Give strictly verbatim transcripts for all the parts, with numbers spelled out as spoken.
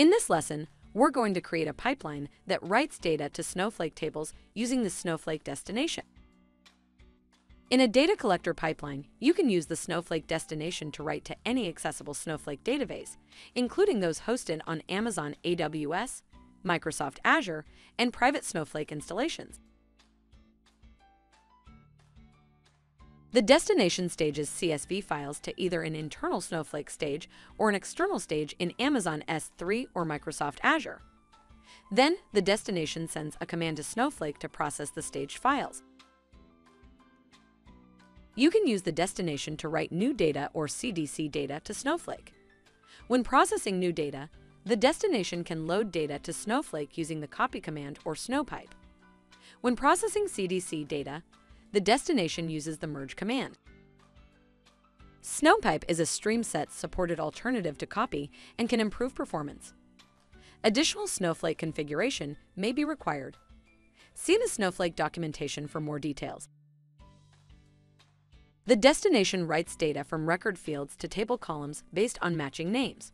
In this lesson, we're going to create a pipeline that writes data to Snowflake tables using the Snowflake destination. In a data collector pipeline, you can use the Snowflake destination to write to any accessible Snowflake database, including those hosted on Amazon A W S, Microsoft Azure, and private Snowflake installations. The destination stages C S V files to either an internal Snowflake stage or an external stage in Amazon S three or Microsoft Azure. Then, the destination sends a command to Snowflake to process the staged files. You can use the destination to write new data or C D C data to Snowflake. When processing new data, the destination can load data to Snowflake using the copy command or Snowpipe. When processing C D C data, the destination uses the merge command. Snowpipe is a StreamSets supported alternative to copy and can improve performance. Additional Snowflake configuration may be required. See the Snowflake documentation for more details. The destination writes data from record fields to table columns based on matching names.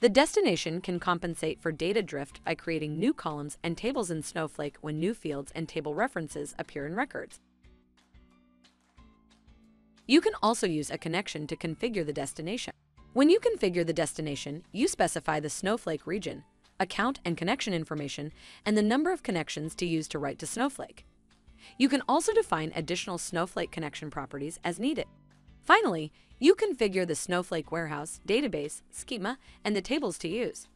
The destination can compensate for data drift by creating new columns and tables in Snowflake when new fields and table references appear in records. You can also use a connection to configure the destination. When you configure the destination, you specify the Snowflake region, account and connection information, and the number of connections to use to write to Snowflake. You can also define additional Snowflake connection properties as needed. Finally, you configure the Snowflake warehouse, database, schema, and the tables to use.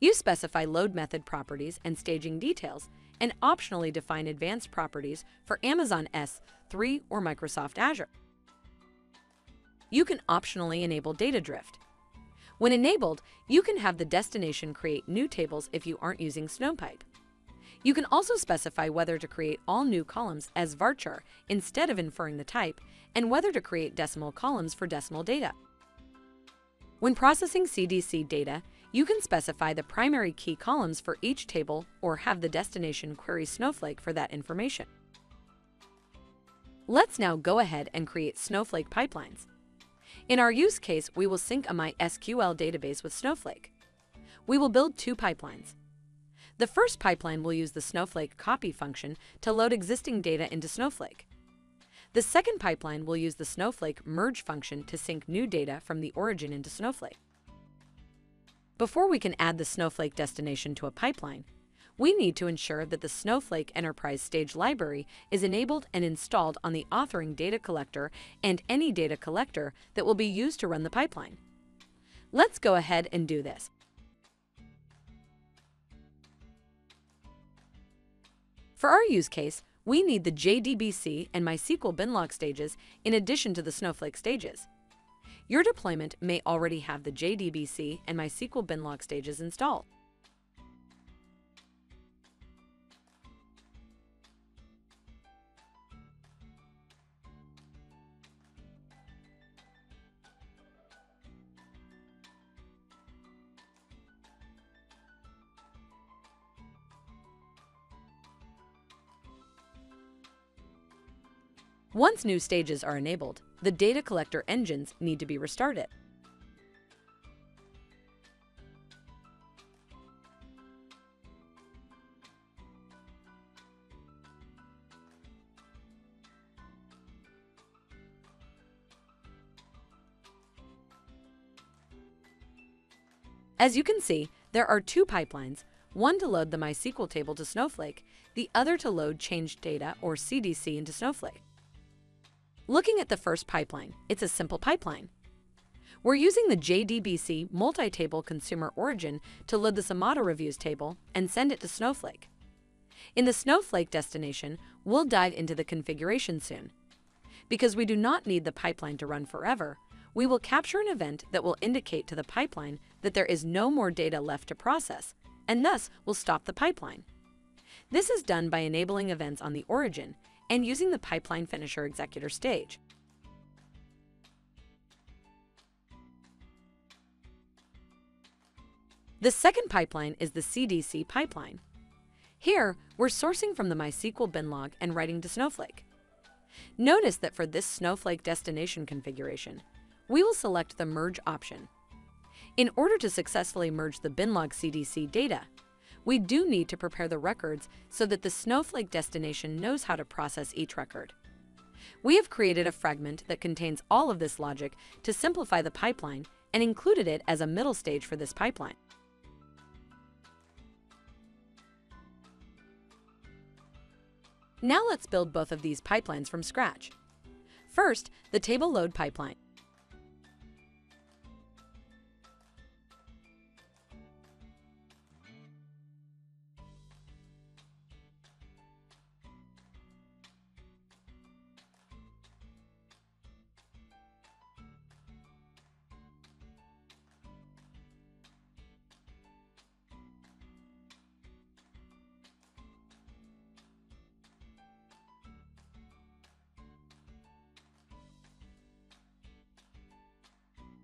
You specify load method properties and staging details, and optionally define advanced properties for Amazon S three or Microsoft Azure. You can optionally enable data drift. When enabled, you can have the destination create new tables if you aren't using Snowpipe. You can also specify whether to create all new columns as varchar instead of inferring the type, and whether to create decimal columns for decimal data. When processing C D C data, you can specify the primary key columns for each table or have the destination query Snowflake for that information. Let's now go ahead and create Snowflake pipelines. In our use case, we will sync a MySQL database with Snowflake. We will build two pipelines. The first pipeline will use the Snowflake copy function to load existing data into Snowflake. The second pipeline will use the Snowflake merge function to sync new data from the origin into Snowflake. Before we can add the Snowflake destination to a pipeline, we need to ensure that the Snowflake Enterprise Stage library is enabled and installed on the authoring data collector and any data collector that will be used to run the pipeline. Let's go ahead and do this. For our use case, we need the J D B C and MySQL binlock stages in addition to the Snowflake stages. Your deployment may already have the J D B C and MySQL binlock stages installed. Once new stages are enabled, the data collector engines need to be restarted. As you can see, there are two pipelines, one to load the MySQL table to Snowflake, the other to load changed data or C D C into Snowflake. Looking at the first pipeline, it's a simple pipeline. We're using the J D B C multi-table consumer origin to load the Zomato reviews table and send it to Snowflake. In the Snowflake destination, we'll dive into the configuration soon. Because we do not need the pipeline to run forever, we will capture an event that will indicate to the pipeline that there is no more data left to process, and thus will stop the pipeline. This is done by enabling events on the origin and using the pipeline finisher executor stage. The second pipeline is the C D C pipeline. Here, we're sourcing from the MySQL bin log and writing to Snowflake. Notice that for this Snowflake destination configuration, we will select the merge option. In order to successfully merge the binlog C D C data, we do need to prepare the records so that the Snowflake destination knows how to process each record. We have created a fragment that contains all of this logic to simplify the pipeline and included it as a middle stage for this pipeline. Now let's build both of these pipelines from scratch. First, the table load pipeline.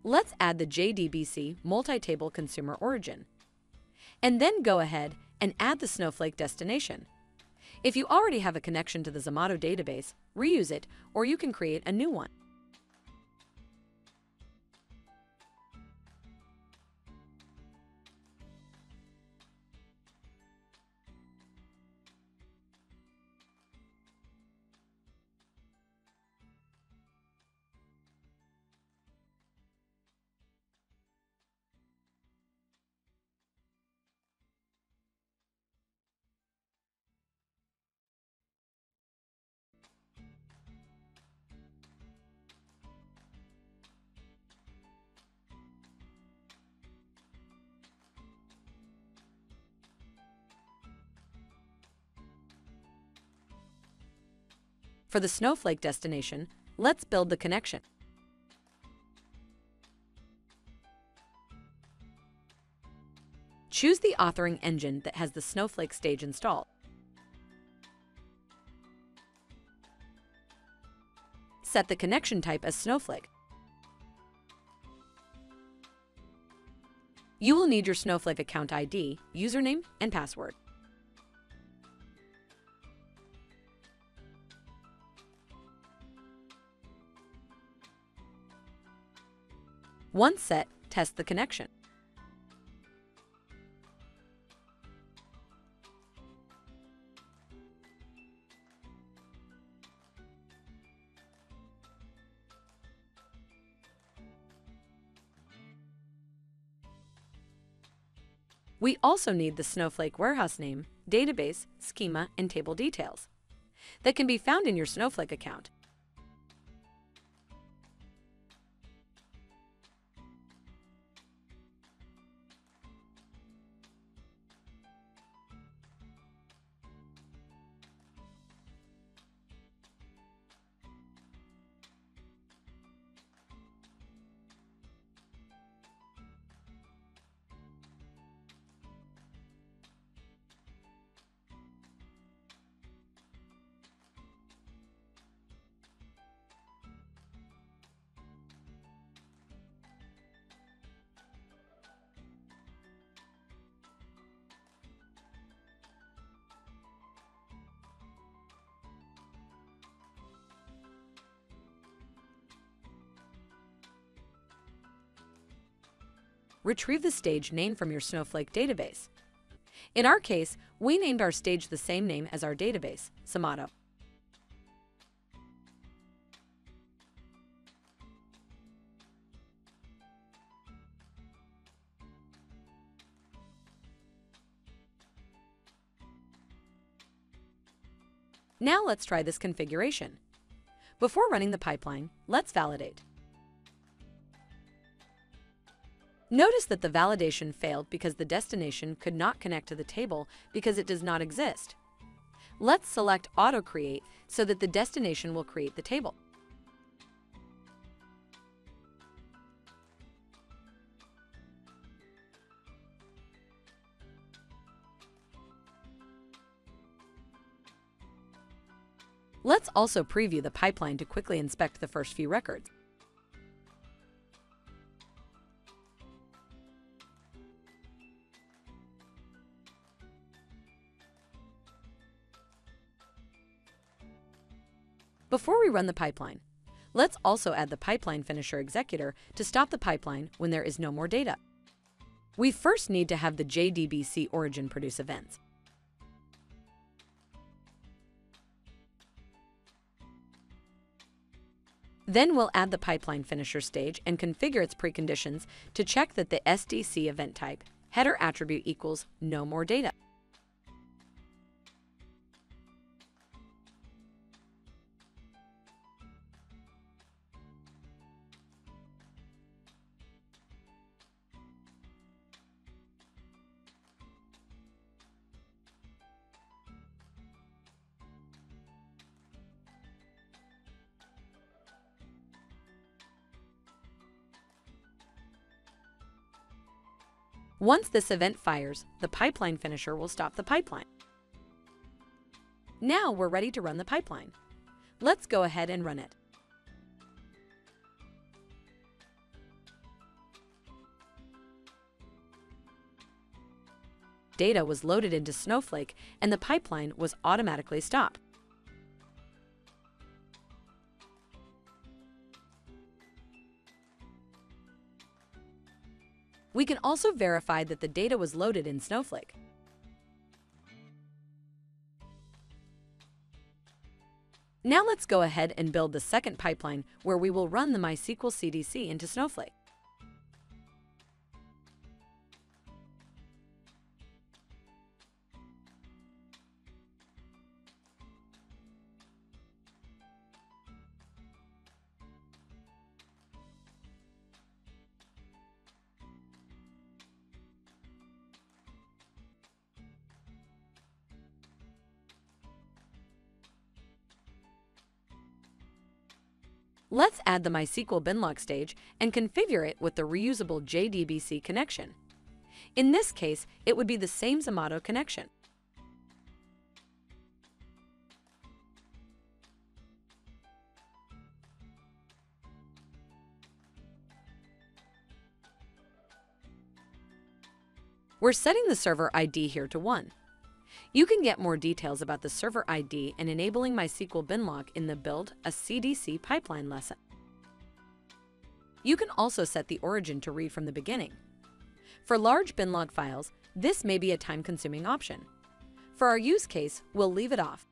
Let's add the J D B C multi-table consumer origin. And then go ahead and add the Snowflake destination. If you already have a connection to the Zomato database, reuse it, or you can create a new one. For the Snowflake destination, let's build the connection. Choose the authoring engine that has the Snowflake stage installed. Set the connection type as Snowflake. You will need your Snowflake account I D, username, and password. Once set, test the connection. We also need the Snowflake warehouse name, database, schema, and table details that can be found in your Snowflake account. Retrieve the stage name from your Snowflake database. In our case, we named our stage the same name as our database, Zomato. Now let's try this configuration. Before running the pipeline, let's validate. Notice that the validation failed because the destination could not connect to the table because it does not exist. Let's select Auto Create so that the destination will create the table. Let's also preview the pipeline to quickly inspect the first few records. Before we run the pipeline, let's also add the pipeline finisher executor to stop the pipeline when there is no more data. We first need to have the J D B C origin produce events. Then we'll add the pipeline finisher stage and configure its preconditions to check that the S D C event type header attribute equals no more data. Once this event fires, the pipeline finisher will stop the pipeline. Now we're ready to run the pipeline. Let's go ahead and run it. Data was loaded into Snowflake and the pipeline was automatically stopped. We can also verify that the data was loaded in Snowflake. Now let's go ahead and build the second pipeline where we will run the MySQL C D C into Snowflake. Let's add the MySQL binlock stage and configure it with the reusable J D B C connection. In this case, it would be the same Zomato connection. We're setting the server I D here to one. You can get more details about the server I D and enabling MySQL binlock in the Build a C D C Pipeline lesson. You can also set the origin to read from the beginning. For large binlock files, this may be a time-consuming option. For our use case, we'll leave it off.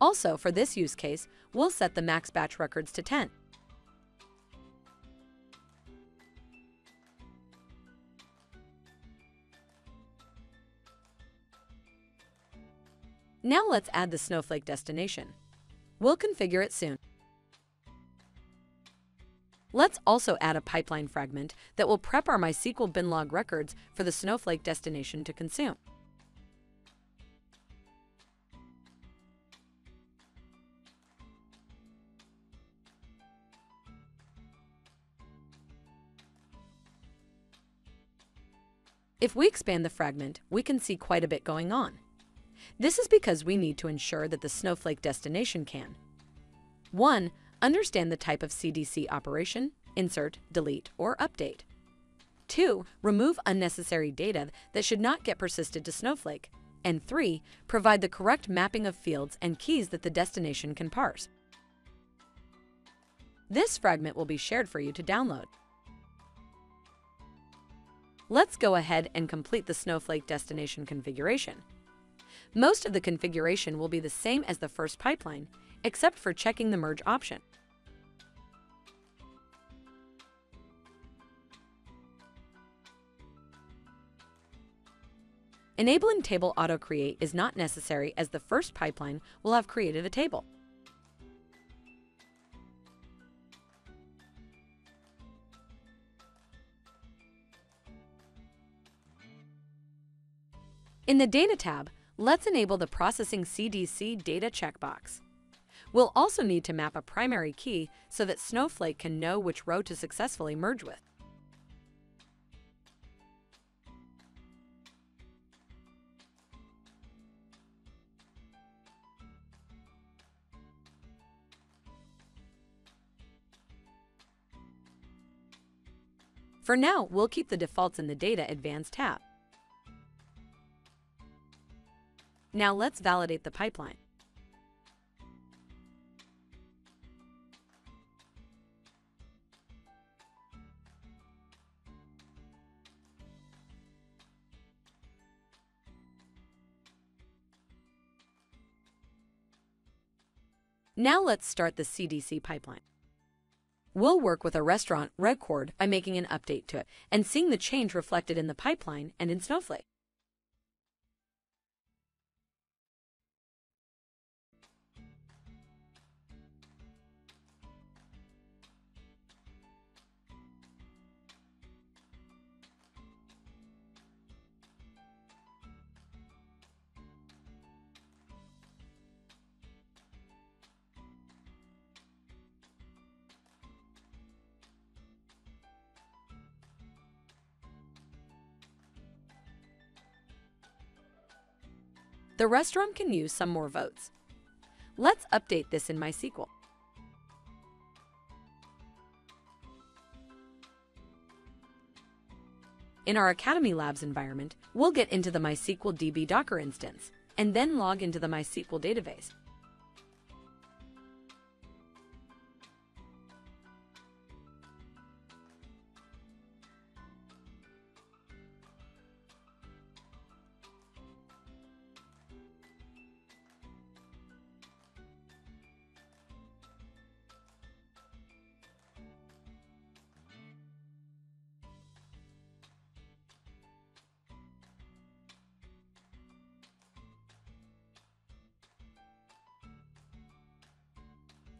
Also, for this use case, we'll set the max batch records to ten. Now let's add the Snowflake destination. We'll configure it soon. Let's also add a pipeline fragment that will prep our MySQL binlog records for the Snowflake destination to consume. If we expand the fragment, we can see quite a bit going on. This is because we need to ensure that the Snowflake destination can one Understand the type of C D C operation, insert, delete, or update. two Remove unnecessary data that should not get persisted to Snowflake. And three Provide the correct mapping of fields and keys that the destination can parse. This fragment will be shared for you to download. Let's go ahead and complete the Snowflake destination configuration. Most of the configuration will be the same as the first pipeline, except for checking the merge option. Enabling table auto-create is not necessary as the first pipeline will have created a table. In the Data tab, let's enable the Processing C D C Data checkbox. We'll also need to map a primary key so that Snowflake can know which row to successfully merge with. For now, we'll keep the defaults in the Data Advanced tab. Now let's validate the pipeline. Now let's start the C D C pipeline. We'll work with a restaurant record by making an update to it and seeing the change reflected in the pipeline and in Snowflake. The restaurant can use some more votes. Let's update this in MySQL. In our Academy Labs environment, we'll get into the MySQL D B Docker instance and then log into the MySQL database.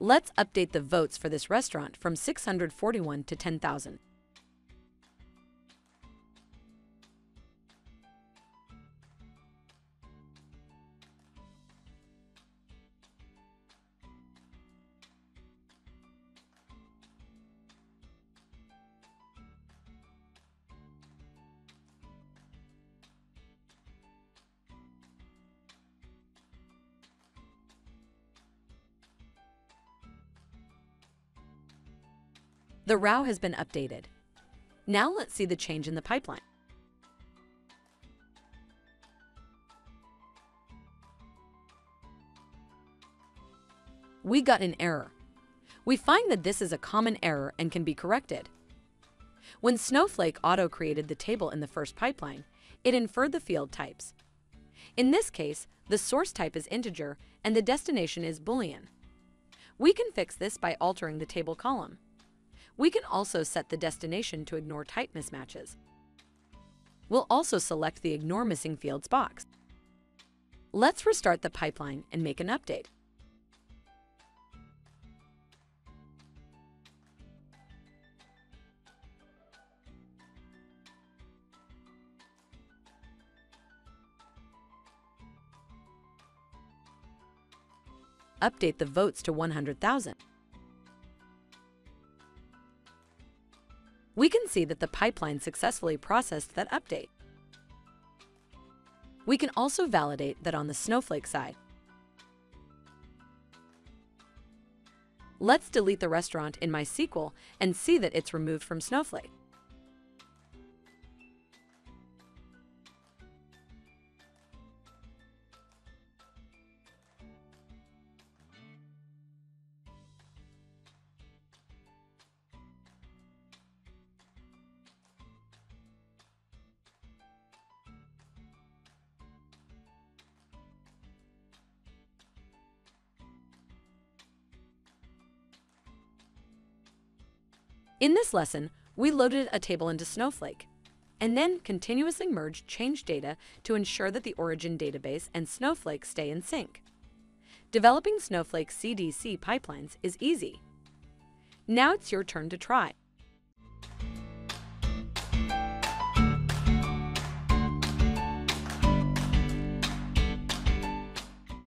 Let's update the votes for this restaurant from six hundred forty-one to ten thousand. The row has been updated. Now let's see the change in the pipeline. We got an error. We find that this is a common error and can be corrected. When Snowflake auto-created the table in the first pipeline, it inferred the field types. In this case, the source type is integer and the destination is Boolean. We can fix this by altering the table column. We can also set the destination to ignore type mismatches. We'll also select the Ignore Missing Fields box. Let's restart the pipeline and make an update. Update the votes to one hundred thousand. We can see that the pipeline successfully processed that update. We can also validate that on the Snowflake side. Let's delete the restaurant in MySQL and see that it's removed from Snowflake. In this lesson, we loaded a table into Snowflake, and then continuously merged change data to ensure that the origin database and Snowflake stay in sync. Developing Snowflake C D C pipelines is easy. Now it's your turn to try.